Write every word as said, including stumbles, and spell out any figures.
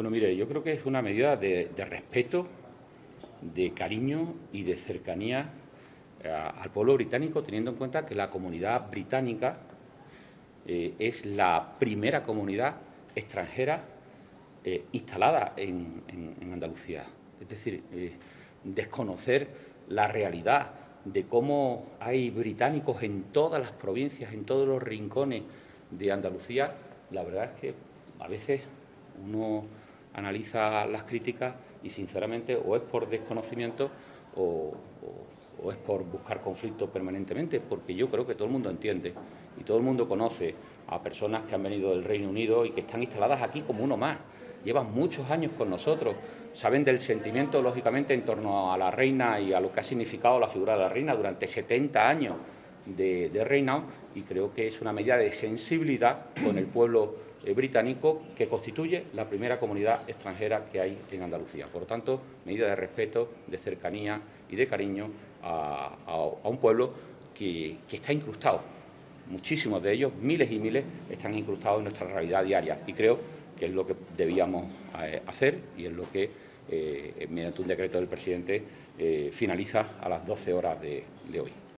Bueno, mire, yo creo que es una medida de, de respeto, de cariño y de cercanía eh, al pueblo británico, teniendo en cuenta que la comunidad británica eh, es la primera comunidad extranjera eh, instalada en, en, en Andalucía. Es decir, eh, desconocer la realidad de cómo hay británicos en todas las provincias, en todos los rincones de Andalucía, la verdad es que a veces uno analiza las críticas y, sinceramente, o es por desconocimiento o, o, o es por buscar conflicto permanentemente, porque yo creo que todo el mundo entiende y todo el mundo conoce a personas que han venido del Reino Unido y que están instaladas aquí como uno más. Llevan muchos años con nosotros, saben del sentimiento, lógicamente, en torno a la reina y a lo que ha significado la figura de la reina durante setenta años de, de reinado, y creo que es una medida de sensibilidad con el pueblo británico, que constituye la primera comunidad extranjera que hay en Andalucía. Por lo tanto, medida de respeto, de cercanía y de cariño a, a, a un pueblo que, que está incrustado. Muchísimos de ellos, miles y miles, están incrustados en nuestra realidad diaria, y creo que es lo que debíamos eh, hacer y es lo que, eh, mediante un decreto del presidente, eh, finaliza a las doce horas de, de hoy.